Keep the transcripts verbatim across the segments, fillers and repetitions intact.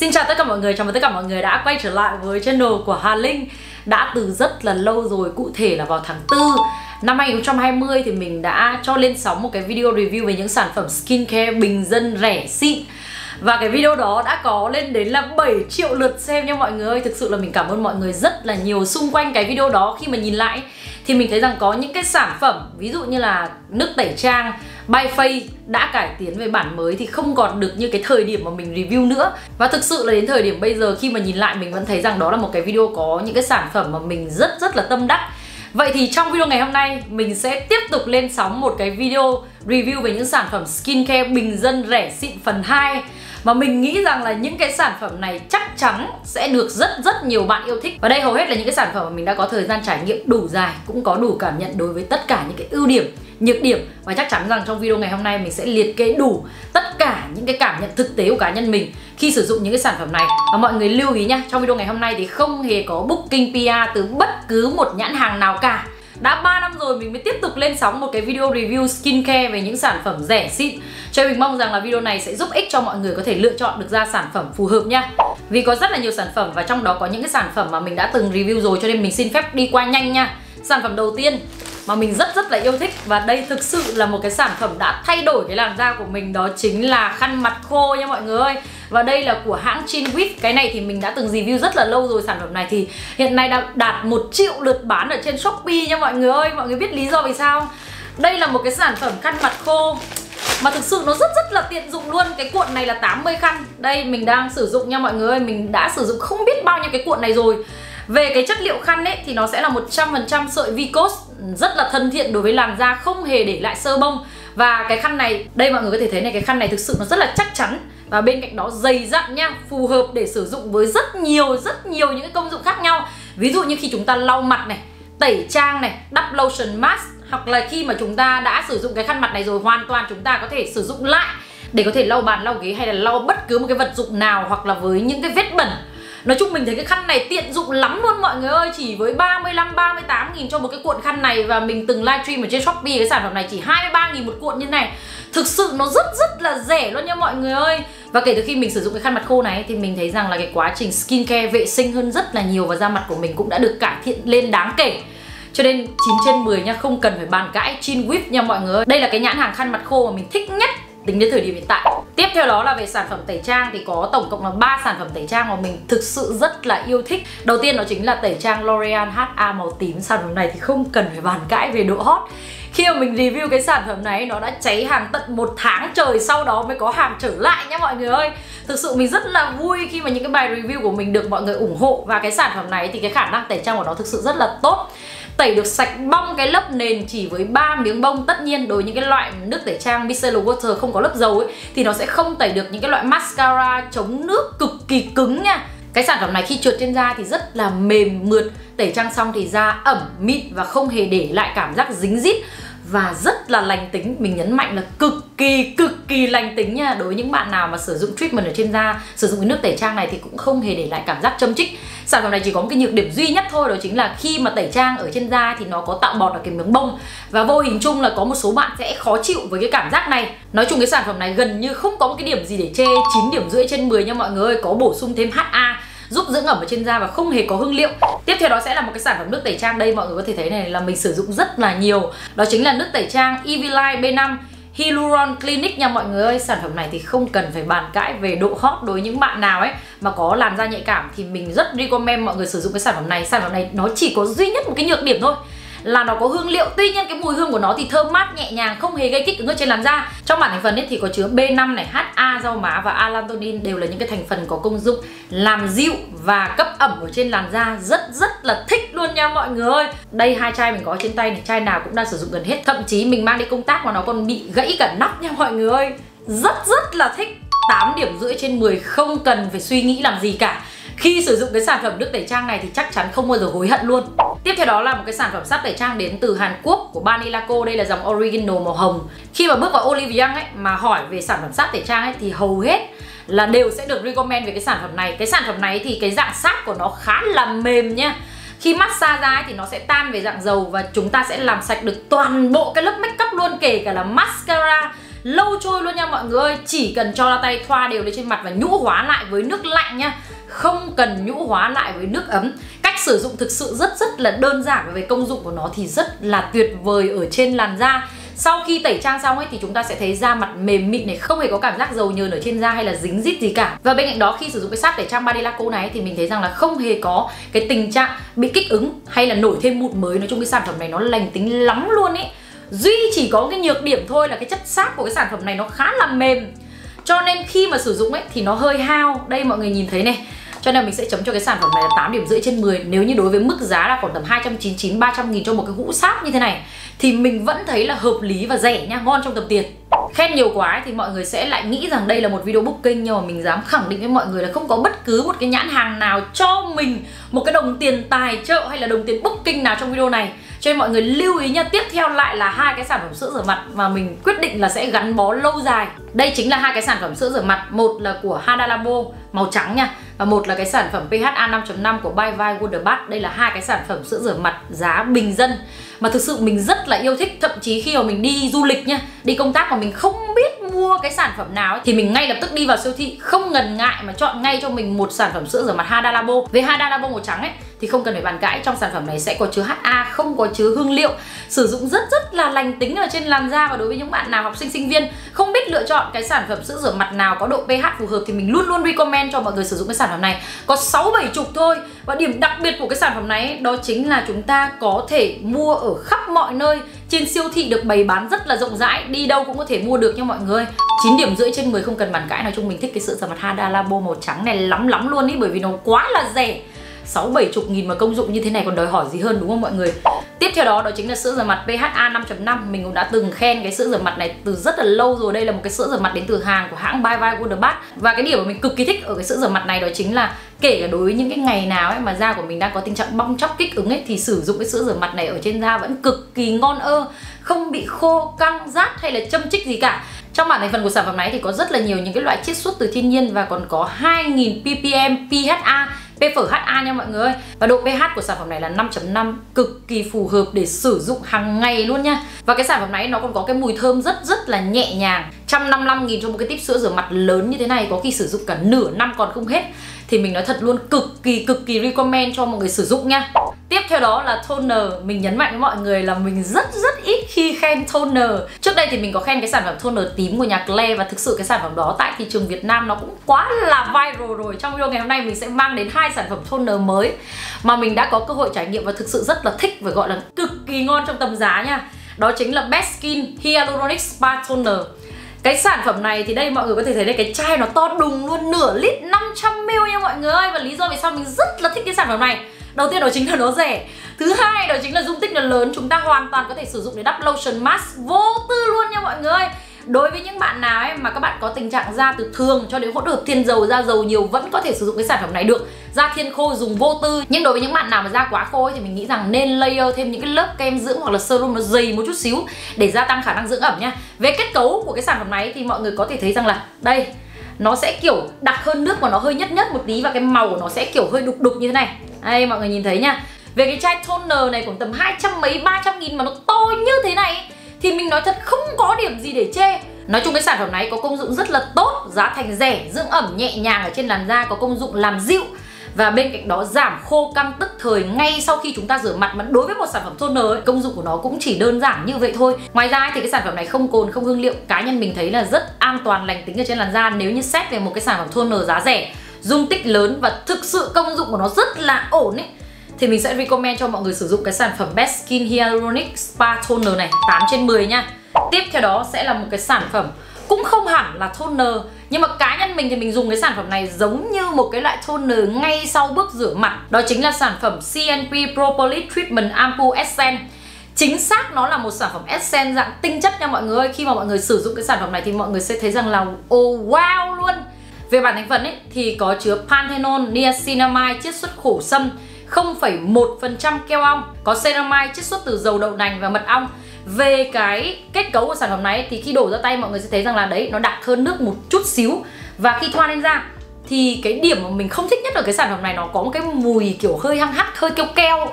Xin chào tất cả mọi người, chào mừng tất cả mọi người đã quay trở lại với channel của Hà Linh. Đã từ rất là lâu rồi, cụ thể là vào tháng tư năm hai nghìn không trăm hai mươi thì mình đã cho lên sóng một cái video review về những sản phẩm skincare bình dân rẻ xịn. Và cái video đó đã có lên đến là bảy triệu lượt xem nha mọi người ơi. Thực sự là mình cảm ơn mọi người rất là nhiều. Xung quanh cái video đó khi mà nhìn lại thì mình thấy rằng có những cái sản phẩm, ví dụ như là nước tẩy trang Bi-Face đã cải tiến về bản mới thì không còn được như cái thời điểm mà mình review nữa. Và thực sự là đến thời điểm bây giờ khi mà nhìn lại mình vẫn thấy rằng đó là một cái video có những cái sản phẩm mà mình rất rất là tâm đắc. Vậy thì trong video ngày hôm nay mình sẽ tiếp tục lên sóng một cái video review về những sản phẩm skincare bình dân rẻ xịn phần hai. Mà mình nghĩ rằng là những cái sản phẩm này chắc chắn sẽ được rất rất nhiều bạn yêu thích. Và đây hầu hết là những cái sản phẩm mà mình đã có thời gian trải nghiệm đủ dài, cũng có đủ cảm nhận đối với tất cả những cái ưu điểm, nhược điểm. Và chắc chắn rằng trong video ngày hôm nay mình sẽ liệt kê đủ tất cả những cái cảm nhận thực tế của cá nhân mình khi sử dụng những cái sản phẩm này. Và mọi người lưu ý nha, trong video ngày hôm nay thì không hề có booking pê rờ từ bất cứ một nhãn hàng nào cả. Đã ba năm rồi mình mới tiếp tục lên sóng một cái video review skincare về những sản phẩm rẻ xịn. Cho mình mong rằng là video này sẽ giúp ích cho mọi người có thể lựa chọn được ra sản phẩm phù hợp nha. Vì có rất là nhiều sản phẩm và trong đó có những cái sản phẩm mà mình đã từng review rồi, cho nên mình xin phép đi qua nhanh nha. Sản phẩm đầu tiên mà mình rất rất là yêu thích, và đây thực sự là một cái sản phẩm đã thay đổi cái làn da của mình, đó chính là khăn mặt khô nha mọi người ơi. Và đây là của hãng Chillwipes. Cái này thì mình đã từng review rất là lâu rồi. Sản phẩm này thì hiện nay đã đạt một triệu lượt bán ở trên Shopee nha mọi người ơi. Mọi người biết lý do vì sao không? Đây là một cái sản phẩm khăn mặt khô mà thực sự nó rất rất là tiện dụng luôn. Cái cuộn này là tám mươi khăn. Đây mình đang sử dụng nha mọi người ơi. Mình đã sử dụng không biết bao nhiêu cái cuộn này rồi. Về cái chất liệu khăn ấy thì nó sẽ là một trăm phần trăm sợi Vichy, rất là thân thiện đối với làn da, không hề để lại sơ bông. Và cái khăn này, đây mọi người có thể thấy này, cái khăn này thực sự nó rất là chắc chắn. Và bên cạnh đó dày dặn nha, phù hợp để sử dụng với rất nhiều rất nhiều những cái công dụng khác nhau. Ví dụ như khi chúng ta lau mặt này, tẩy trang này, đắp lotion mask, hoặc là khi mà chúng ta đã sử dụng cái khăn mặt này rồi, hoàn toàn chúng ta có thể sử dụng lại để có thể lau bàn, lau ghế hay là lau bất cứ một cái vật dụng nào, hoặc là với những cái vết bẩn. Nói chung mình thấy cái khăn này tiện dụng lắm luôn mọi người ơi. Chỉ với ba mươi lăm ba mươi tám nghìn cho một cái cuộn khăn này. Và mình từng livestream ở trên Shopee cái sản phẩm này chỉ hai mươi ba nghìn một cuộn như này. Thực sự nó rất rất là rẻ luôn nha mọi người ơi. Và kể từ khi mình sử dụng cái khăn mặt khô này thì mình thấy rằng là cái quá trình skincare vệ sinh hơn rất là nhiều. Và da mặt của mình cũng đã được cải thiện lên đáng kể. Cho nên chín trên mười nha, không cần phải bàn cãi. Chillwipes nha mọi người ơi. Đây là cái nhãn hàng khăn mặt khô mà mình thích nhất tính đến thời điểm hiện tại. Tiếp theo đó là về sản phẩm tẩy trang thì có tổng cộng là ba sản phẩm tẩy trang mà mình thực sự rất là yêu thích. Đầu tiên đó chính là tẩy trang L'Oreal hát a màu tím. Sản phẩm này thì không cần phải bàn cãi về độ hot. Khi mà mình review cái sản phẩm này nó đã cháy hàng tận một tháng trời, sau đó mới có hàng trở lại nha mọi người ơi. Thực sự mình rất là vui khi mà những cái bài review của mình được mọi người ủng hộ. Và cái sản phẩm này thì cái khả năng tẩy trang của nó thực sự rất là tốt. Tẩy được sạch bong cái lớp nền chỉ với ba miếng bông. Tất nhiên đối với những cái loại nước tẩy trang micellar water không có lớp dầu ấy thì nó sẽ không tẩy được những cái loại mascara chống nước cực kỳ cứng nha. Cái sản phẩm này khi trượt trên da thì rất là mềm mượt. Tẩy trang xong thì da ẩm mịn và không hề để lại cảm giác dính dít. Và rất là lành tính, mình nhấn mạnh là cực kỳ cực kỳ lành tính nha. Đối với những bạn nào mà sử dụng treatment ở trên da, sử dụng cái nước tẩy trang này thì cũng không hề để lại cảm giác châm chích. Sản phẩm này chỉ có một cái nhược điểm duy nhất thôi, đó chính là khi mà tẩy trang ở trên da thì nó có tạo bọt ở cái miếng bông. Và vô hình chung là có một số bạn sẽ khó chịu với cái cảm giác này. Nói chung cái sản phẩm này gần như không có một cái điểm gì để chê. Chín điểm rưỡi trên mười nha mọi người ơi. Có bổ sung thêm hát a giúp dưỡng ẩm ở trên da và không hề có hương liệu. Tiếp theo đó sẽ là một cái sản phẩm nước tẩy trang. Đây mọi người có thể thấy này là mình sử dụng rất là nhiều. Đó chính là nước tẩy trang Eveline B năm Hyaluron Clinic nha mọi người ơi. Sản phẩm này thì không cần phải bàn cãi về độ hot. Đối với những bạn nào ấy mà có làn da nhạy cảm thì mình rất recommend mọi người sử dụng cái sản phẩm này. Sản phẩm này nó chỉ có duy nhất một cái nhược điểm thôi, là nó có hương liệu. Tuy nhiên cái mùi hương của nó thì thơm mát nhẹ nhàng, không hề gây kích ứng ở trên làn da. Trong bản thành phần ấy thì có chứa B năm này, hát a, rau má và alantoin, đều là những cái thành phần có công dụng làm dịu và cấp ẩm ở trên làn da. Rất rất là thích luôn nha mọi người ơi. Đây hai chai mình có trên tay này, chai nào cũng đang sử dụng gần hết. Thậm chí mình mang đi công tác mà nó còn bị gãy cả nắp nha mọi người ơi. Rất rất là thích. Tám điểm rưỡi trên mười, không cần phải suy nghĩ làm gì cả. Khi sử dụng cái sản phẩm nước tẩy trang này thì chắc chắn không bao giờ hối hận luôn. Tiếp theo đó là một cái sản phẩm sáp tẩy trang đến từ Hàn Quốc của Banila Co. Đây là dòng original màu hồng. Khi mà bước vào Olive Young ấy mà hỏi về sản phẩm sáp tẩy trang ấy thì hầu hết là đều sẽ được recommend về cái sản phẩm này. Cái sản phẩm này thì cái dạng sáp của nó khá là mềm nha. Khi massage ra ấy thì nó sẽ tan về dạng dầu và chúng ta sẽ làm sạch được toàn bộ cái lớp make up luôn, kể cả là mascara, lâu trôi luôn nha mọi người ơi. Chỉ cần cho ra tay thoa đều lên trên mặt và nhũ hóa lại với nước lạnh nha, không cần nhũ hóa lại với nước ấm. Cách sử dụng thực sự rất rất là đơn giản và về công dụng của nó thì rất là tuyệt vời ở trên làn da. Sau khi tẩy trang xong ấy thì chúng ta sẽ thấy da mặt mềm mịn này, không hề có cảm giác dầu nhờn ở trên da hay là dính dít gì cả. Và bên cạnh đó khi sử dụng cái sáp tẩy trang Banila Co này thì mình thấy rằng là không hề có cái tình trạng bị kích ứng hay là nổi thêm mụn mới. Nói chung cái sản phẩm này nó lành tính lắm luôn ấy. Duy chỉ có cái nhược điểm thôi là cái chất sáp của cái sản phẩm này nó khá là mềm, cho nên khi mà sử dụng ấy thì nó hơi hao. Đây mọi người nhìn thấy này. Cho nên mình sẽ chấm cho cái sản phẩm này là tám điểm rưỡi trên mười. Nếu như đối với mức giá là khoảng tầm hai trăm chín mươi chín đến ba trăm nghìn cho một cái hũ sáp như thế này thì mình vẫn thấy là hợp lý và rẻ nha, ngon trong tầm tiền. Khen nhiều quá ấy, thì mọi người sẽ lại nghĩ rằng đây là một video booking, nhưng mà mình dám khẳng định với mọi người là không có bất cứ một cái nhãn hàng nào cho mình một cái đồng tiền tài trợ hay là đồng tiền booking nào trong video này. Cho nên mọi người lưu ý nha. Tiếp theo lại là hai cái sản phẩm sữa rửa mặt mà mình quyết định là sẽ gắn bó lâu dài. Đây chính là hai cái sản phẩm sữa rửa mặt, một là của Hada Labo màu trắng nha, và một là cái sản phẩm pê hát a năm chấm năm của Bye Bye Wonder Bath. Đây là hai cái sản phẩm sữa rửa mặt giá bình dân mà thực sự mình rất là yêu thích. Thậm chí khi mà mình đi du lịch nha, đi công tác mà mình không biết mua cái sản phẩm nào ấy, thì mình ngay lập tức đi vào siêu thị, không ngần ngại mà chọn ngay cho mình một sản phẩm sữa rửa mặt Hada Labo. Với Hada Labo màu trắng ấy thì không cần phải bàn cãi, trong sản phẩm này sẽ có chứa hát a, không có chứa hương liệu, sử dụng rất rất là lành tính ở trên làn da. Và đối với những bạn nào học sinh sinh viên không biết lựa chọn cái sản phẩm sữa rửa mặt nào có độ pê hát phù hợp thì mình luôn luôn recommend cho mọi người sử dụng cái sản phẩm này. Có sáu bảy chục thôi. Và điểm đặc biệt của cái sản phẩm này ấy, đó chính là chúng ta có thể mua ở khắp mọi nơi, trên siêu thị được bày bán rất là rộng rãi, đi đâu cũng có thể mua được nha mọi người. chín điểm rưỡi trên mười không cần bàn cãi. Nói chung mình thích cái sữa rửa mặt Hada Labo màu trắng này lắm lắm luôn ý, bởi vì nó quá là rẻ. Sáu bảy chục nghìn mà công dụng như thế này còn đòi hỏi gì hơn đúng không mọi người. Tiếp theo đó đó chính là sữa rửa mặt pê hát a năm chấm năm. Mình cũng đã từng khen cái sữa rửa mặt này từ rất là lâu rồi. Đây là một cái sữa rửa mặt đến từ hàng của hãng Bye Bye Wonder Bath. Và cái điểm mà mình cực kỳ thích ở cái sữa rửa mặt này đó chính là kể cả đối với những cái ngày nào ấy mà da của mình đang có tình trạng bong tróc kích ứng ấy thì sử dụng cái sữa rửa mặt này ở trên da vẫn cực kỳ ngon ơ, không bị khô căng rát hay là châm chích gì cả. Trong bản thành phần của sản phẩm này thì có rất là nhiều những cái loại chiết xuất từ thiên nhiên và còn có hai nghìn ppm pê hát a, pê hát a nha mọi người ơi. Và độ pê hát của sản phẩm này là năm chấm năm, cực kỳ phù hợp để sử dụng hàng ngày luôn nha. Và cái sản phẩm này nó còn có cái mùi thơm rất rất là nhẹ nhàng. Một trăm năm mươi lăm nghìn cho một cái tip sữa rửa mặt lớn như thế này, có khi sử dụng cả nửa năm còn không hết. Thì mình nói thật luôn, cực kỳ cực kỳ recommend cho mọi người sử dụng nha. Tiếp theo đó là toner. Mình nhấn mạnh với mọi người là mình rất rất ít khi khen toner. Trước đây thì mình có khen cái sản phẩm toner tím của nhà Cle, và thực sự cái sản phẩm đó tại thị trường Việt Nam nó cũng quá là viral rồi. Trong video ngày hôm nay mình sẽ mang đến hai sản phẩm toner mới mà mình đã có cơ hội trải nghiệm và thực sự rất là thích, và gọi là cực kỳ ngon trong tầm giá nha. Đó chính là Badskin Hyaluronic Spa Toner. Cái sản phẩm này thì đây mọi người có thể thấy đây, cái chai nó to đùng luôn, nửa lít năm trăm mi li lít nha mọi người ơi. Và lý do vì sao mình rất là thích cái sản phẩm này, đầu tiên đó chính là nó rẻ, thứ hai đó chính là dung tích nó lớn, chúng ta hoàn toàn có thể sử dụng để đắp lotion mask vô tư luôn nha mọi người ơi. Đối với những bạn nào ấy mà các bạn có tình trạng da từ thường cho đến hỗn hợp thiên dầu, da dầu nhiều vẫn có thể sử dụng cái sản phẩm này được, da thiên khô dùng vô tư. Nhưng đối với những bạn nào mà da quá khô ấy, thì mình nghĩ rằng nên layer thêm những cái lớp kem dưỡng hoặc là serum nó dày một chút xíu để gia tăng khả năng dưỡng ẩm nha. Về kết cấu của cái sản phẩm này thì mọi người có thể thấy rằng là đây, nó sẽ kiểu đặc hơn nước và nó hơi nhất nhất một tí, và cái màu của nó sẽ kiểu hơi đục đục như thế này. Đây mọi người nhìn thấy nha. Về cái chai toner này khoảng tầm hai trăm mấy ba trăm nghìn mà nó to như thế này thì mình nói thật không có điểm gì để chê. Nói chung cái sản phẩm này có công dụng rất là tốt, giá thành rẻ, dưỡng ẩm nhẹ nhàng ở trên làn da, có công dụng làm dịu và bên cạnh đó giảm khô căng tức thời ngay sau khi chúng ta rửa mặt. Mà đối với một sản phẩm toner ấy, công dụng của nó cũng chỉ đơn giản như vậy thôi. Ngoài ra ấy, thì cái sản phẩm này không cồn, không hương liệu, cá nhân mình thấy là rất an toàn, lành tính ở trên làn da. Nếu như xét về một cái sản phẩm toner giá rẻ, dung tích lớn và thực sự công dụng của nó rất là ổn ấy, thì mình sẽ recommend cho mọi người sử dụng cái sản phẩm Badskin Hyaluronic Spa Toner này, tám trên mười nha. Tiếp theo đó sẽ là một cái sản phẩm cũng không hẳn là toner, nhưng mà cá nhân mình thì mình dùng cái sản phẩm này giống như một cái loại toner ngay sau bước rửa mặt. Đó chính là sản phẩm xê en pê Propolis Treatment Ampoule Essence. Chính xác nó là một sản phẩm essence dạng tinh chất nha mọi người ơi. Khi mà mọi người sử dụng cái sản phẩm này thì mọi người sẽ thấy rằng là oh wow luôn. Về bản thành phần ấy, thì có chứa panthenol, niacinamide chiết xuất khổ sâm, không phẩy một phần trăm keo ong, có ceramide chiết xuất từ dầu đậu nành và mật ong. Về cái kết cấu của sản phẩm này thì khi đổ ra tay mọi người sẽ thấy rằng là đấy, nó đặc hơn nước một chút xíu. Và khi thoa lên da thì cái điểm mà mình không thích nhất ở cái sản phẩm này, nó có một cái mùi kiểu hơi hăng hắc, hơi keo keo.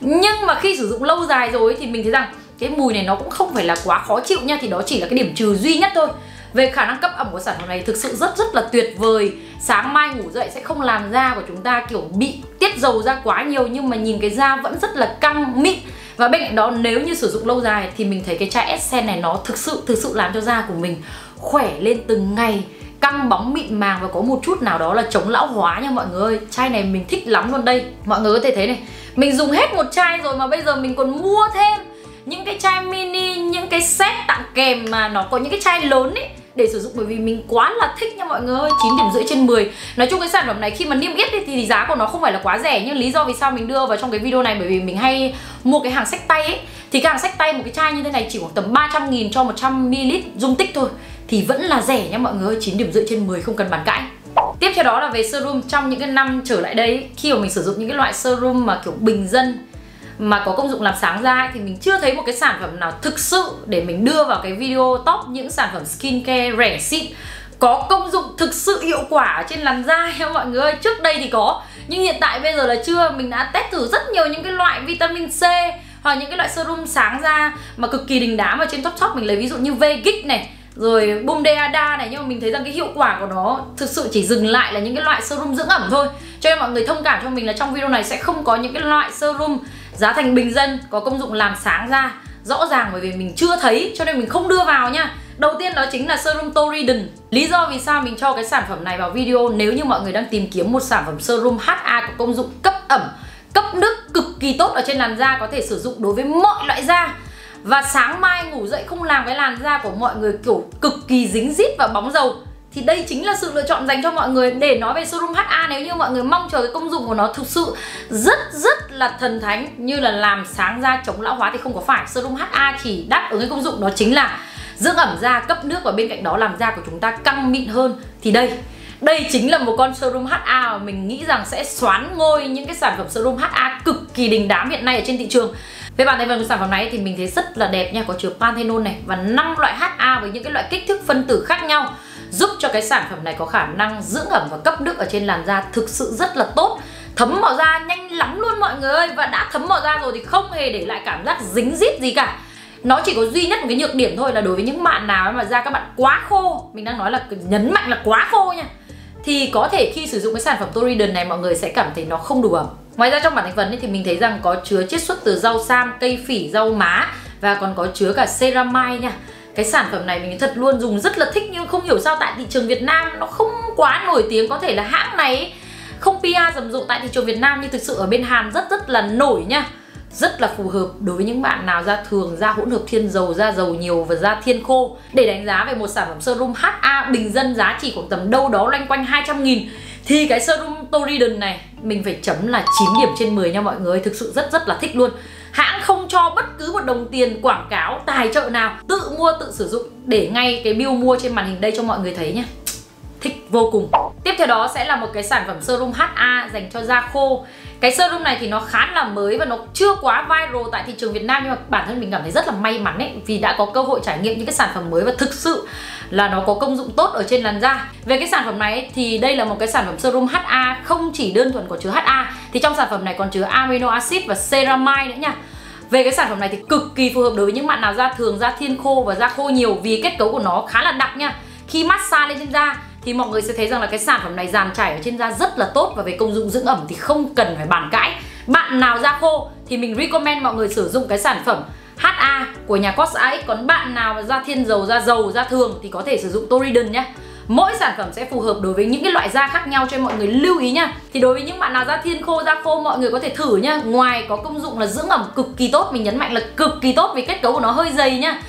Nhưng mà khi sử dụng lâu dài rồi thì mình thấy rằng cái mùi này nó cũng không phải là quá khó chịu nha. Thì đó chỉ là cái điểm trừ duy nhất thôi. Về khả năng cấp ẩm của sản phẩm này thực sự rất rất là tuyệt vời. Sáng mai ngủ dậy sẽ không làm da của chúng ta kiểu bị tiết dầu ra quá nhiều, nhưng mà nhìn cái da vẫn rất là căng, mịn. Và bên cạnh đó nếu như sử dụng lâu dài thì mình thấy cái chai Essence này nó thực sự thực sự làm cho da của mình khỏe lên từng ngày, căng bóng mịn màng và có một chút nào đó là chống lão hóa nha mọi người ơi. Chai này mình thích lắm luôn đây. Mọi người có thể thấy này, mình dùng hết một chai rồi mà bây giờ mình còn mua thêm những cái chai mini, những cái set tặng kèm mà nó có những cái chai lớn ấy để sử dụng, bởi vì mình quá là thích nha mọi người ơi. Chín điểm rưỡi trên mười. Nói chung cái sản phẩm này khi mà niêm yết thì giá của nó không phải là quá rẻ, nhưng lý do vì sao mình đưa vào trong cái video này bởi vì mình hay mua cái hàng xách tay ấy, thì cái hàng xách tay một cái chai như thế này chỉ khoảng tầm ba trăm nghìn cho một trăm mi li lít dung tích thôi thì vẫn là rẻ nha mọi người ơi. Chín điểm rưỡi trên mười không cần bàn cãi. Tiếp theo đó là về serum. Trong những cái năm trở lại đây khi mà mình sử dụng những cái loại serum mà kiểu bình dân mà có công dụng làm sáng da ấy, thì mình chưa thấy một cái sản phẩm nào thực sự để mình đưa vào cái video top những sản phẩm skincare rẻ xịn có công dụng thực sự hiệu quả trên làn da nha mọi người ơi. Trước đây thì có, nhưng hiện tại bây giờ là chưa. Mình đã test thử rất nhiều những cái loại vitamin C hoặc những cái loại serum sáng da mà cực kỳ đình đám ở trên top top. Mình lấy ví dụ như Vegix này, rồi Bum De Ada này, nhưng mà mình thấy rằng cái hiệu quả của nó thực sự chỉ dừng lại là những cái loại serum dưỡng ẩm thôi. Cho nên mọi người thông cảm cho mình là trong video này sẽ không có những cái loại serum giá thành bình dân có công dụng làm sáng da rõ ràng, bởi vì mình chưa thấy cho nên mình không đưa vào nha. Đầu tiên đó chính là serum Torriden. Lý do vì sao mình cho cái sản phẩm này vào video, nếu như mọi người đang tìm kiếm một sản phẩm serum hát a có công dụng cấp ẩm, cấp nước cực kỳ tốt ở trên làn da, có thể sử dụng đối với mọi loại da, và sáng mai ngủ dậy không làm cái làn da của mọi người kiểu cực kỳ dính dít và bóng dầu, thì đây chính là sự lựa chọn dành cho mọi người. Để nói về serum hát a, nếu như mọi người mong chờ cái công dụng của nó thực sự rất rất là thần thánh như là làm sáng da, chống lão hóa thì không có phải. Serum hát a chỉ đáp ứng cái công dụng đó chính là dưỡng ẩm da, cấp nước và bên cạnh đó làm da của chúng ta căng mịn hơn. Thì đây, đây chính là một con serum hát a mà mình nghĩ rằng sẽ xoán ngôi những cái sản phẩm serum hát a cực kỳ đình đám hiện nay ở trên thị trường. Về bản thân phần sản phẩm này thì mình thấy rất là đẹp nha, có chứa panthenol này và năm loại hát a với những cái loại kích thích phân tử khác nhau, giúp cho cái sản phẩm này có khả năng dưỡng ẩm và cấp nước ở trên làn da thực sự rất là tốt. Thấm vào da nhanh lắm luôn mọi người ơi, và đã thấm vào da rồi thì không hề để lại cảm giác dính dít gì cả. Nó chỉ có duy nhất một cái nhược điểm thôi là đối với những bạn nào mà da các bạn quá khô, mình đang nói là nhấn mạnh là quá khô nha, thì có thể khi sử dụng cái sản phẩm Torriden này mọi người sẽ cảm thấy nó không đủ ẩm. Ngoài ra trong bản thành phần ấy, thì mình thấy rằng có chứa chiết xuất từ rau sam, cây phỉ, rau má và còn có chứa cả ceramide nha. Cái sản phẩm này mình thật luôn dùng rất là thích, nhưng không hiểu sao tại thị trường Việt Nam nó không quá nổi tiếng. Có thể là hãng này không pê e rờ rầm rộ tại thị trường Việt Nam, nhưng thực sự ở bên Hàn rất rất là nổi nha. Rất là phù hợp đối với những bạn nào da thường, da hỗn hợp thiên dầu, da dầu nhiều và da thiên khô. Để đánh giá về một sản phẩm serum hát a bình dân giá chỉ khoảng tầm đâu đó loanh quanh hai trăm nghìn, thì cái serum Torriden này mình phải chấm là chín điểm trên mười nha mọi người. Thực sự rất rất là thích luôn. Hãng không cho bất cứ một đồng tiền quảng cáo tài trợ nào, tự mua tự sử dụng. Để ngay cái bill mua trên màn hình đây cho mọi người thấy nhé, thích vô cùng. Tiếp theo đó sẽ là một cái sản phẩm serum hát a dành cho da khô. Cái serum này thì nó khá là mới và nó chưa quá viral tại thị trường Việt Nam, nhưng mà bản thân mình cảm thấy rất là may mắn ấy, vì đã có cơ hội trải nghiệm những cái sản phẩm mới và thực sự là nó có công dụng tốt ở trên làn da. Về cái sản phẩm này ấy, thì đây là một cái sản phẩm serum hát a không chỉ đơn thuần có chứa hát a, thì trong sản phẩm này còn chứa amino acid và ceramide nữa nha. Về cái sản phẩm này thì cực kỳ phù hợp đối với những bạn nào da thường, da thiên khô và da khô nhiều, vì kết cấu của nó khá là đặc nha. Khi massage lên trên da thì mọi người sẽ thấy rằng là cái sản phẩm này dàn trải ở trên da rất là tốt, và về công dụng dưỡng ẩm thì không cần phải bàn cãi. Bạn nào da khô thì mình recommend mọi người sử dụng cái sản phẩm hát a của nhà COSRX, còn bạn nào da thiên dầu, da dầu, da thường thì có thể sử dụng Torriden nhé. Mỗi sản phẩm sẽ phù hợp đối với những cái loại da khác nhau, cho mọi người lưu ý nha. Thì đối với những bạn nào da thiên khô, da khô mọi người có thể thử nhá. Ngoài có công dụng là dưỡng ẩm cực kỳ tốt, mình nhấn mạnh là cực kỳ tốt vì kết cấu của nó hơi dày nhá,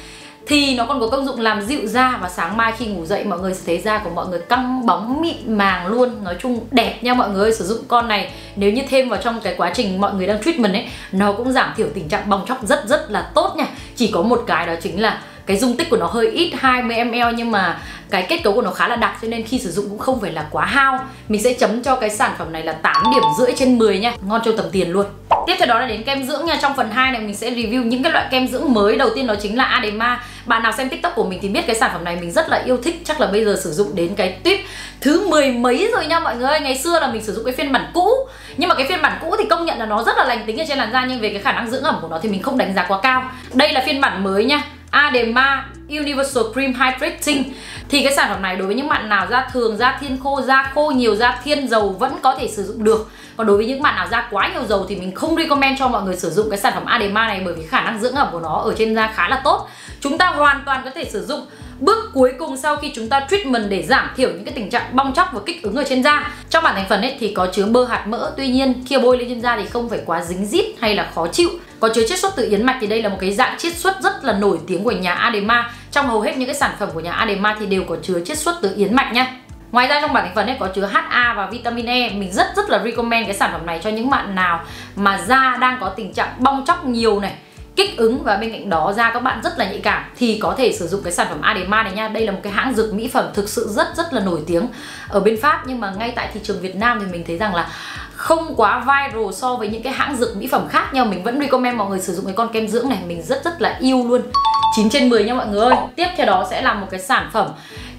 thì nó còn có công dụng làm dịu da, và sáng mai khi ngủ dậy mọi người sẽ thấy da của mọi người căng bóng mịn màng luôn. Nói chung đẹp nha mọi người ơi. Sử dụng con này nếu như thêm vào trong cái quá trình mọi người đang treatment ấy, nó cũng giảm thiểu tình trạng bong tróc rất rất là tốt nha. Chỉ có một cái đó chính là cái dung tích của nó hơi ít, hai mươi mi li lít, nhưng mà cái kết cấu của nó khá là đặc, cho nên khi sử dụng cũng không phải là quá hao. Mình sẽ chấm cho cái sản phẩm này là tám điểm rưỡi trên mười nha, ngon cho tầm tiền luôn. Tiếp theo đó là đến kem dưỡng nha. Trong phần hai này mình sẽ review những cái loại kem dưỡng mới. Đầu tiên đó chính là A-Derma. Bạn nào xem TikTok của mình thì biết cái sản phẩm này mình rất là yêu thích. Chắc là bây giờ sử dụng đến cái tuýp thứ mười mấy rồi nha mọi người ơi. Ngày xưa là mình sử dụng cái phiên bản cũ, nhưng mà cái phiên bản cũ thì công nhận là nó rất là lành tính ở trên làn da, nhưng về cái khả năng dưỡng ẩm của nó thì mình không đánh giá quá cao. Đây là phiên bản mới nha, A-Derma Universal Cream Hydrating. Thì cái sản phẩm này đối với những bạn nào da thường, da thiên khô, da khô nhiều, da thiên dầu vẫn có thể sử dụng được. Còn đối với những bạn nào da quá nhiều dầu thì mình không recommend cho mọi người sử dụng cái sản phẩm A-Derma này, bởi vì khả năng dưỡng ẩm của nó ở trên da khá là tốt. Chúng ta hoàn toàn có thể sử dụng bước cuối cùng sau khi chúng ta treatment để giảm thiểu những cái tình trạng bong tróc và kích ứng ở trên da. Trong bản thành phần ấy thì có chứa bơ hạt mỡ, tuy nhiên khi bôi lên trên da thì không phải quá dính dít hay là khó chịu. Có chứa chiết xuất từ yến mạch thì đây là một cái dạng chiết xuất rất là nổi tiếng của nhà A-Derma. Trong hầu hết những cái sản phẩm của nhà A-Derma thì đều có chứa chiết xuất từ yến mạch nha. Ngoài ra trong bản thành phần này có chứa hát a và vitamin E. Mình rất rất là recommend cái sản phẩm này cho những bạn nào mà da đang có tình trạng bong tróc nhiều này, kích ứng, và bên cạnh đó da các bạn rất là nhạy cảm thì có thể sử dụng cái sản phẩm A-Derma này nha. Đây là một cái hãng dược mỹ phẩm thực sự rất rất là nổi tiếng ở bên Pháp, nhưng mà ngay tại thị trường Việt Nam thì mình thấy rằng là không quá viral so với những cái hãng dược mỹ phẩm khác nha. Mình vẫn recommend mọi người sử dụng cái con kem dưỡng này, mình rất rất là yêu luôn. chín trên mười nha mọi người ơi. Tiếp theo đó sẽ là một cái sản phẩm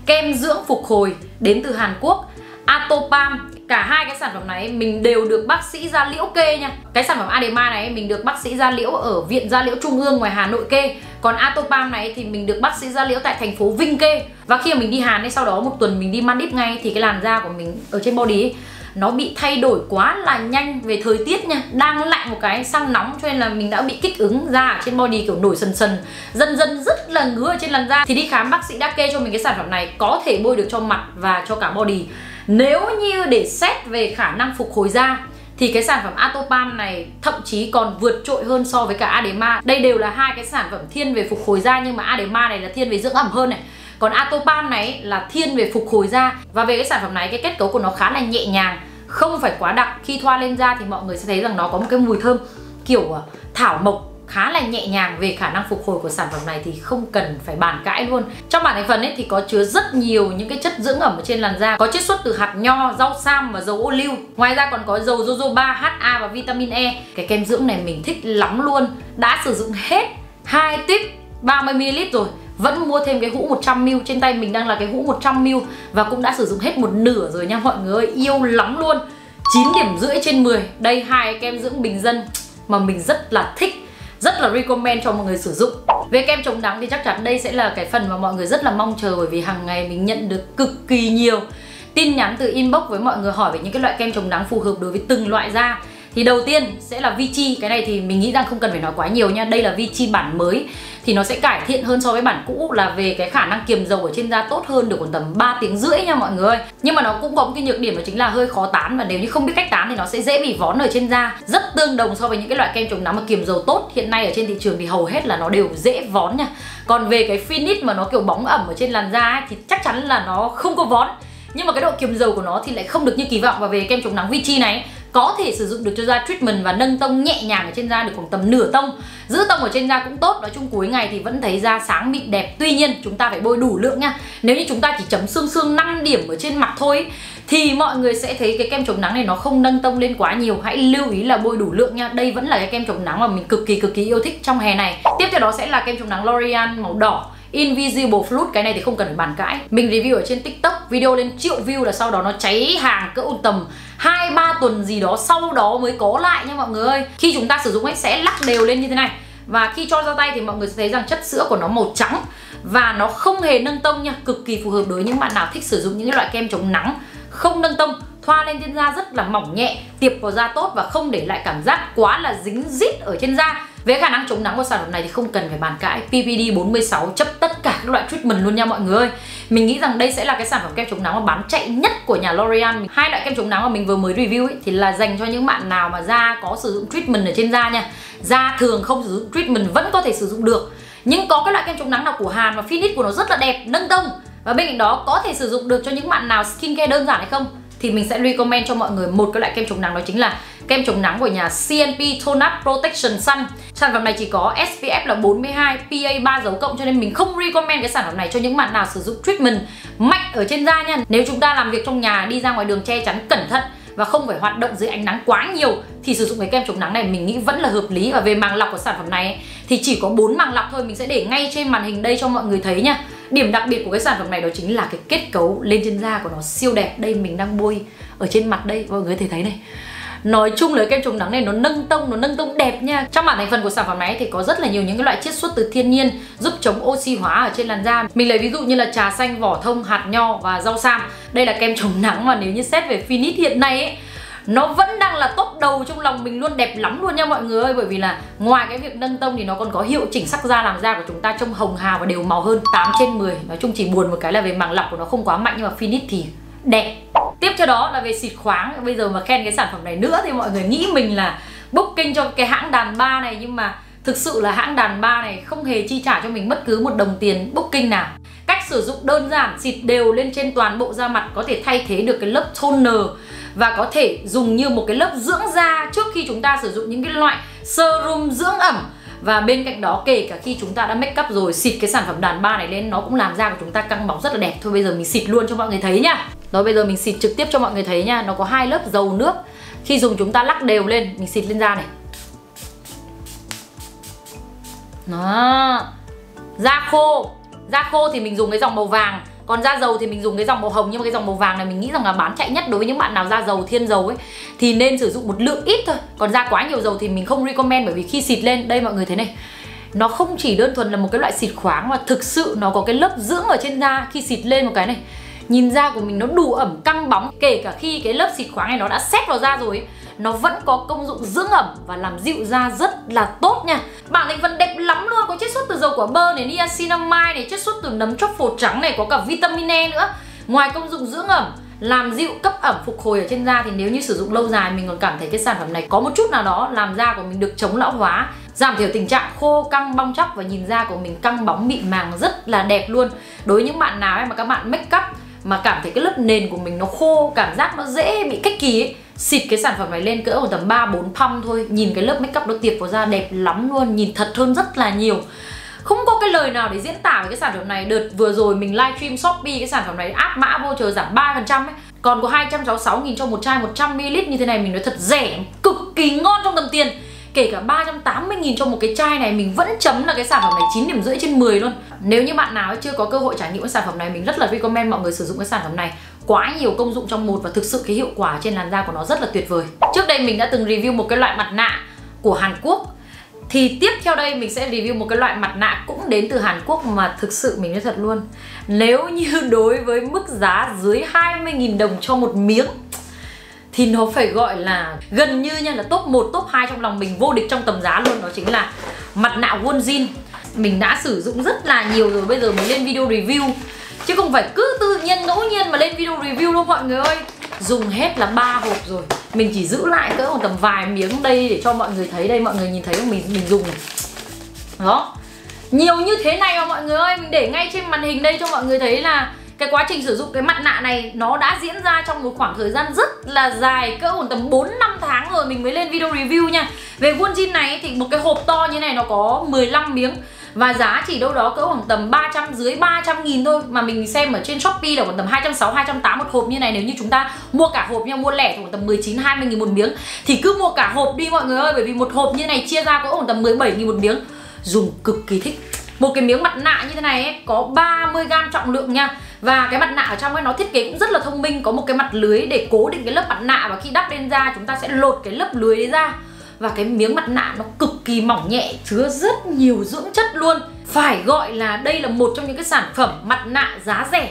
kem dưỡng phục hồi đến từ Hàn Quốc, Atopalm. Cả hai cái sản phẩm này mình đều được bác sĩ da liễu kê nha. Cái sản phẩm A-Derma này mình được bác sĩ da liễu ở Viện Da liễu Trung ương ngoài Hà Nội kê. Còn Atopalm này thì mình được bác sĩ da liễu tại thành phố Vinh kê. Và khi mà mình đi Hàn ấy, sau đó một tuần mình đi Maldives ngay, thì cái làn da của mình ở trên body ấy, nó bị thay đổi quá là nhanh về thời tiết nha. Đang lạnh một cái sang nóng, cho nên là mình đã bị kích ứng, da ở trên body kiểu nổi sần sần, dần dần rất là ngứa ở trên làn da. Thì đi khám bác sĩ đã kê cho mình cái sản phẩm này có thể bôi được cho mặt và cho cả body. Nếu như để xét về khả năng phục hồi da thì cái sản phẩm Atopalm này thậm chí còn vượt trội hơn so với cả A-Derma. Đây đều là hai cái sản phẩm thiên về phục hồi da, nhưng mà A-Derma này là thiên về dưỡng ẩm hơn này, còn Atopalm này là thiên về phục hồi da. Và về cái sản phẩm này, cái kết cấu của nó khá là nhẹ nhàng, không phải quá đặc. Khi thoa lên da thì mọi người sẽ thấy rằng nó có một cái mùi thơm kiểu thảo mộc khá là nhẹ nhàng. Về khả năng phục hồi của sản phẩm này thì không cần phải bàn cãi luôn. Trong bản thành phần ấy thì có chứa rất nhiều những cái chất dưỡng ẩm ở trên làn da, có chiết xuất từ hạt nho, rau sam và dầu ô liu. Ngoài ra còn có dầu jojoba, hát a và vitamin E. Cái kem dưỡng này mình thích lắm luôn. Đã sử dụng hết hai tip ba mươi mi li lít rồi, vẫn mua thêm cái hũ một trăm mi li lít. Trên tay mình đang là cái hũ một trăm mi li lít và cũng đã sử dụng hết một nửa rồi nha mọi người ơi. Yêu lắm luôn. Chín điểm rưỡi trên mười. Đây hai cái kem dưỡng bình dân mà mình rất là thích, rất là recommend cho mọi người sử dụng. Về kem chống nắng thì chắc chắn đây sẽ là cái phần mà mọi người rất là mong chờ, bởi vì hàng ngày mình nhận được cực kỳ nhiều tin nhắn từ inbox với mọi người hỏi về những cái loại kem chống nắng phù hợp đối với từng loại da. Thì đầu tiên sẽ là Vichy. Cái này thì mình nghĩ rằng không cần phải nói quá nhiều nha. Đây là Vichy bản mới thì nó sẽ cải thiện hơn so với bản cũ là về cái khả năng kiềm dầu ở trên da tốt hơn, được khoảng tầm ba tiếng rưỡi nha mọi người ơi. Nhưng mà nó cũng có một cái nhược điểm, đó chính là hơi khó tán, và nếu như không biết cách tán thì nó sẽ dễ bị vón ở trên da. Rất tương đồng so với những cái loại kem chống nắng mà kiềm dầu tốt hiện nay ở trên thị trường thì hầu hết là nó đều dễ vón nha. Còn về cái finish mà nó kiểu bóng ẩm ở trên làn da ấy, thì chắc chắn là nó không có vón, nhưng mà cái độ kiềm dầu của nó thì lại không được như kỳ vọng. Và về kem chống nắng Vichy này có thể sử dụng được cho da treatment và nâng tông nhẹ nhàng ở trên da được khoảng tầm nửa tông, giữ tông ở trên da cũng tốt. Nói chung cuối ngày thì vẫn thấy da sáng mịn đẹp. Tuy nhiên chúng ta phải bôi đủ lượng nha. Nếu như chúng ta chỉ chấm sương sương năm điểm ở trên mặt thôi ấy, thì mọi người sẽ thấy cái kem chống nắng này nó không nâng tông lên quá nhiều. Hãy lưu ý là bôi đủ lượng nha. Đây vẫn là cái kem chống nắng mà mình cực kỳ cực kỳ yêu thích trong hè này. Tiếp theo đó sẽ là kem chống nắng L'Oreal màu đỏ Invisible Flood. Cái này thì không cần phải bàn cãi. Mình review ở trên TikTok, video lên triệu view là sau đó nó cháy hàng cỡ tầm hai ba tuần gì đó, sau đó mới có lại nha mọi người ơi. Khi chúng ta sử dụng ấy sẽ lắc đều lên như thế này, và khi cho ra tay thì mọi người sẽ thấy rằng chất sữa của nó màu trắng và nó không hề nâng tông nha. Cực kỳ phù hợp đối với những bạn nào thích sử dụng những loại kem chống nắng không nâng tông, thoa lên trên da rất là mỏng nhẹ, tiệp vào da tốt và không để lại cảm giác quá là dính dít ở trên da. Về khả năng chống nắng của sản phẩm này thì không cần phải bàn cãi. P P D bốn mươi sáu chấp tất cả các loại treatment luôn nha mọi người ơi. Mình nghĩ rằng đây sẽ là cái sản phẩm kem chống nắng mà bán chạy nhất của nhà L'Oreal. Hai loại kem chống nắng mà mình vừa mới review ấy, thì là dành cho những bạn nào mà da có sử dụng treatment ở trên da nha. Da thường không sử dụng treatment vẫn có thể sử dụng được. Nhưng có cái loại kem chống nắng nào của Hàn mà finish của nó rất là đẹp, nâng tông, và bên cạnh đó có thể sử dụng được cho những bạn nào skincare đơn giản hay không. thì mình sẽ recommend cho mọi người một cái loại kem chống nắng, đó chính là kem chống nắng của nhà xê en pê Tone Up Protection Sun. Sản phẩm này chỉ có ét pê ép là bốn mươi hai, pê a ba dấu cộng, cho nên mình không recommend cái sản phẩm này cho những bạn nào sử dụng treatment mạnh ở trên da nha. Nếu chúng ta làm việc trong nhà, đi ra ngoài đường che chắn cẩn thận và không phải hoạt động dưới ánh nắng quá nhiều thì sử dụng cái kem chống nắng này mình nghĩ vẫn là hợp lý. Và về màng lọc của sản phẩm này thì chỉ có bốn màng lọc thôi, mình sẽ để ngay trên màn hình đây cho mọi người thấy nha. Điểm đặc biệt của cái sản phẩm này đó chính là cái kết cấu lên trên da của nó siêu đẹp. Đây mình đang bôi ở trên mặt đây, mọi người có thể thấy này. Nói chung là kem chống nắng này nó nâng tông, nó nâng tông đẹp nha. Trong bản thành phần của sản phẩm này thì có rất là nhiều những cái loại chiết xuất từ thiên nhiên giúp chống oxy hóa ở trên làn da. Mình lấy ví dụ như là trà xanh, vỏ thông, hạt nho và rau sam. Đây là kem chống nắng mà nếu như xét về finish hiện nay ấy, nó vẫn đang là top đầu trong lòng mình luôn, đẹp lắm luôn nha mọi người ơi. Bởi vì là ngoài cái việc nâng tông thì nó còn có hiệu chỉnh sắc da, làm da của chúng ta trông hồng hào và đều màu hơn. Tám trên mười. Nói chung chỉ buồn một cái là về màng lọc của nó không quá mạnh, nhưng mà finish thì đẹp. Tiếp theo đó là về xịt khoáng. Bây giờ mà khen cái sản phẩm này nữa thì mọi người nghĩ mình là booking cho cái hãng đàn ba này, nhưng mà thực sự là hãng đàn ba này không hề chi trả cho mình bất cứ một đồng tiền booking nào. Cách sử dụng đơn giản, xịt đều lên trên toàn bộ da mặt, có thể thay thế được cái lớp toner và có thể dùng như một cái lớp dưỡng da trước khi chúng ta sử dụng những cái loại serum dưỡng ẩm. Và bên cạnh đó, kể cả khi chúng ta đã make up rồi, xịt cái sản phẩm đàn ba này lên nó cũng làm da của chúng ta căng bóng rất là đẹp. Thôi bây giờ mình xịt luôn cho mọi người thấy nhá. Rồi bây giờ mình xịt trực tiếp cho mọi người thấy nha. Nó có hai lớp dầu nước. Khi dùng chúng ta lắc đều lên, mình xịt lên da này. Đó. Da khô, da khô thì mình dùng cái dòng màu vàng, còn da dầu thì mình dùng cái dòng màu hồng. Nhưng mà cái dòng màu vàng này mình nghĩ rằng là bán chạy nhất. Đối với những bạn nào da dầu, thiên dầu ấy thì nên sử dụng một lượng ít thôi, còn da quá nhiều dầu thì mình không recommend. Bởi vì khi xịt lên, đây mọi người thấy này, nó không chỉ đơn thuần là một cái loại xịt khoáng mà thực sự nó có cái lớp dưỡng ở trên da. Khi xịt lên một cái này, nhìn da của mình nó đủ ẩm, căng bóng. Kể cả khi cái lớp xịt khoáng này nó đã sét vào da rồi ấy, nó vẫn có công dụng dưỡng ẩm và làm dịu da rất là tốt nha. Bảng thành phần đẹp lắm luôn, có chiết xuất từ dầu quả bơ này, niacinamide này, chiết xuất từ nấm tróc phổ trắng này, có cả vitamin E nữa. Ngoài công dụng dưỡng ẩm, làm dịu, cấp ẩm, phục hồi ở trên da thì nếu như sử dụng lâu dài mình còn cảm thấy cái sản phẩm này có một chút nào đó làm da của mình được chống lão hóa, giảm thiểu tình trạng khô căng bong tróc và nhìn da của mình căng bóng mịn màng rất là đẹp luôn. Đối với những bạn nào ấy mà các bạn make up mà cảm thấy cái lớp nền của mình nó khô, cảm giác nó dễ bị kích kỳ ấy, xịt cái sản phẩm này lên cỡ khoảng tầm ba bốn pump thôi, nhìn cái lớp make up nó tiệp vào da đẹp lắm luôn, nhìn thật hơn rất là nhiều. Không có cái lời nào để diễn tả về cái sản phẩm này. Đợt vừa rồi mình livestream Shopee cái sản phẩm này áp mã voucher giảm ba phần trăm ấy, còn có hai trăm sáu mươi sáu nghìn cho một chai một trăm mi li lít như thế này. Mình nói thật, rẻ, cực kỳ ngon trong tầm tiền. Kể cả ba trăm tám mươi nghìn cho một cái chai này mình vẫn chấm là cái sản phẩm này chín điểm rưỡi trên mười luôn. Nếu như bạn nào chưa có cơ hội trải nghiệm cái sản phẩm này, mình rất là recommend mọi người sử dụng cái sản phẩm này. Quá nhiều công dụng trong một và thực sự cái hiệu quả trên làn da của nó rất là tuyệt vời. Trước đây mình đã từng review một cái loại mặt nạ của Hàn Quốc, thì tiếp theo đây mình sẽ review một cái loại mặt nạ cũng đến từ Hàn Quốc mà thực sự mình nói thật luôn, nếu như đối với mức giá dưới hai mươi nghìn đồng cho một miếng thì nó phải gọi là gần như nha là top một, top hai trong lòng mình, vô địch trong tầm giá luôn. Đó chính là mặt nạ Wonjin. Mình đã sử dụng rất là nhiều rồi, bây giờ mới lên video review, chứ không phải cứ tự nhiên ngẫu nhiên mà lên video review đâu mọi người ơi. Dùng hết là ba hộp rồi, mình chỉ giữ lại cỡ khoảng tầm vài miếng đây để cho mọi người thấy. Đây mọi người nhìn thấy không, mình mình dùng này. Đó, nhiều như thế này mà mọi người ơi. Mình để ngay trên màn hình đây cho mọi người thấy là cái quá trình sử dụng cái mặt nạ này nó đã diễn ra trong một khoảng thời gian rất là dài, cỡ khoảng tầm bốn năm tháng rồi mình mới lên video review nha. Về Wonjin này thì một cái hộp to như này nó có mười lăm miếng và giá chỉ đâu đó cỡ khoảng tầm ba trăm rưỡi ba trăm nghìn thôi, mà mình xem ở trên Shopee là khoảng tầm hai trăm sáu mươi hai trăm tám mươi một hộp như này. Nếu như chúng ta mua cả hộp nha, mua lẻ thì khoảng tầm mười chín hai mươi nghìn một miếng, thì cứ mua cả hộp đi mọi người ơi, bởi vì một hộp như này chia ra có khoảng tầm mười bảy nghìn một miếng, dùng cực kỳ thích. Một cái miếng mặt nạ như thế này ấy, có ba mươi gam trọng lượng nha. Và cái mặt nạ ở trong ấy nó thiết kế cũng rất là thông minh, có một cái mặt lưới để cố định cái lớp mặt nạ và khi đắp lên da chúng ta sẽ lột cái lớp lưới đấy ra. Và cái miếng mặt nạ nó cực kỳ mỏng nhẹ, chứa rất nhiều dưỡng chất luôn. Phải gọi là đây là một trong những cái sản phẩm mặt nạ giá rẻ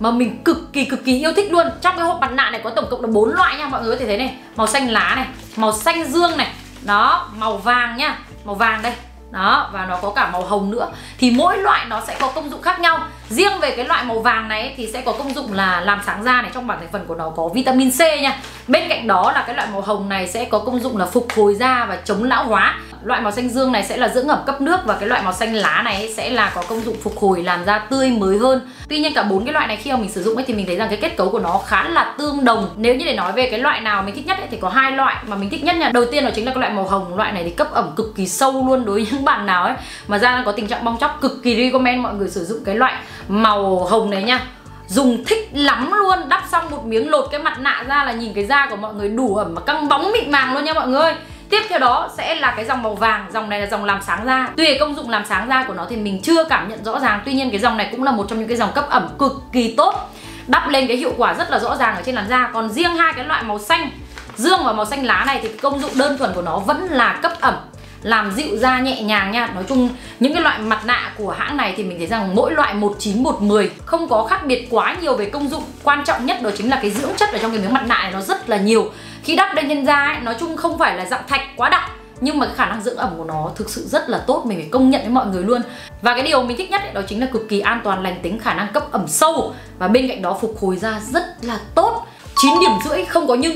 mà mình cực kỳ cực kỳ yêu thích luôn. Trong cái hộp mặt nạ này có tổng cộng là bốn loại nha, mọi người có thể thấy này, màu xanh lá này, màu xanh dương này, đó, màu vàng nha, màu vàng đây. Đó, và nó có cả màu hồng nữa. Thì mỗi loại nó sẽ có công dụng khác nhau. Riêng về cái loại màu vàng này ấy, thì sẽ có công dụng là làm sáng da này. Trong bảng thành phần của nó có vitamin C nha. Bên cạnh đó là cái loại màu hồng này sẽ có công dụng là phục hồi da và chống lão hóa. Loại màu xanh dương này sẽ là dưỡng ẩm cấp nước và cái loại màu xanh lá này sẽ là có công dụng phục hồi làn da tươi mới hơn. Tuy nhiên cả bốn cái loại này khi mà mình sử dụng ấy thì mình thấy rằng cái kết cấu của nó khá là tương đồng. Nếu như để nói về cái loại nào mình thích nhất ấy, thì có hai loại mà mình thích nhất nha. Đầu tiên đó chính là cái loại màu hồng. Loại này thì cấp ẩm cực kỳ sâu luôn, đối với những bạn nào ấy mà da có tình trạng bong tróc, cực kỳ recommend mọi người sử dụng cái loại màu hồng này nha. Dùng thích lắm luôn, đắp xong một miếng lột cái mặt nạ ra là nhìn cái da của mọi người đủ ẩm mà căng bóng mịn màng luôn nha mọi người. Tiếp theo đó sẽ là cái dòng màu vàng. Dòng này là dòng làm sáng da. Tuy cái công dụng làm sáng da của nó thì mình chưa cảm nhận rõ ràng, tuy nhiên cái dòng này cũng là một trong những cái dòng cấp ẩm cực kỳ tốt, đắp lên cái hiệu quả rất là rõ ràng ở trên làn da. Còn riêng hai cái loại màu xanh dương và màu xanh lá này thì cái công dụng đơn thuần của nó vẫn là cấp ẩm, làm dịu da nhẹ nhàng nha. Nói chung những cái loại mặt nạ của hãng này thì mình thấy rằng mỗi loại một chín một mười, không có khác biệt quá nhiều về công dụng. Quan trọng nhất đó chính là cái dưỡng chất ở trong cái miếng mặt nạ này nó rất là nhiều. Khi đắp lên trên da ấy, nói chung không phải là dạng thạch quá đặc, nhưng mà cái khả năng dưỡng ẩm của nó thực sự rất là tốt, mình phải công nhận với mọi người luôn. Và cái điều mình thích nhất ấy, đó chính là cực kỳ an toàn, lành tính, khả năng cấp ẩm sâu, và bên cạnh đó phục hồi da rất là tốt. Chín điểm rưỡi, không có nhưng.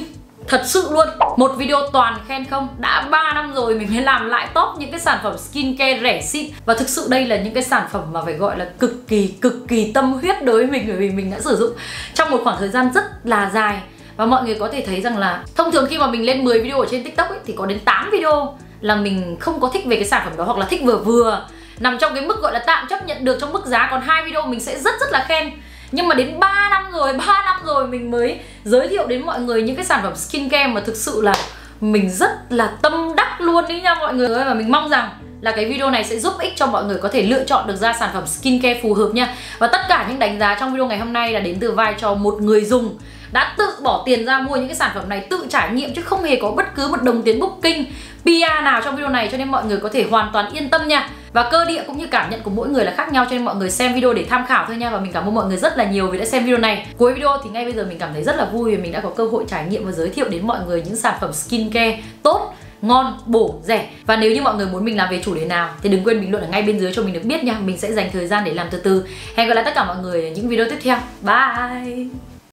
Thật sự luôn, một video toàn khen không. Đã ba năm rồi mình mới làm lại top những cái sản phẩm skincare rẻ xịn. Và thực sự đây là những cái sản phẩm mà phải gọi là cực kỳ, cực kỳ tâm huyết đối với mình, bởi vì mình đã sử dụng trong một khoảng thời gian rất là dài. Và mọi người có thể thấy rằng là thông thường khi mà mình lên mười video ở trên TikTok ấy, thì có đến tám video là mình không có thích về cái sản phẩm đó, hoặc là thích vừa vừa, nằm trong cái mức gọi là tạm chấp nhận được trong mức giá. Còn hai video mình sẽ rất rất là khen. Nhưng mà đến ba năm rồi, ba năm rồi mình mới giới thiệu đến mọi người những cái sản phẩm skincare mà thực sự là mình rất là tâm đắc luôn đấy nha mọi người. Và mình mong rằng là cái video này sẽ giúp ích cho mọi người có thể lựa chọn được ra sản phẩm skincare phù hợp nha. Và tất cả những đánh giá trong video ngày hôm nay là đến từ vai trò một người dùng đã tự bỏ tiền ra mua những cái sản phẩm này, tự trải nghiệm, chứ không hề có bất cứ một đồng tiền booking pê rờ nào trong video này, cho nên mọi người có thể hoàn toàn yên tâm nha. Và cơ địa cũng như cảm nhận của mỗi người là khác nhau, cho nên mọi người xem video để tham khảo thôi nha. Và mình cảm ơn mọi người rất là nhiều vì đã xem video này. Cuối video thì ngay bây giờ mình cảm thấy rất là vui vì mình đã có cơ hội trải nghiệm và giới thiệu đến mọi người những sản phẩm skincare tốt, ngon, bổ, rẻ. Và nếu như mọi người muốn mình làm về chủ đề nào thì đừng quên bình luận ở ngay bên dưới cho mình được biết nha. Mình sẽ dành thời gian để làm từ từ. Hẹn gặp lại tất cả mọi người ở những video tiếp theo. Bye!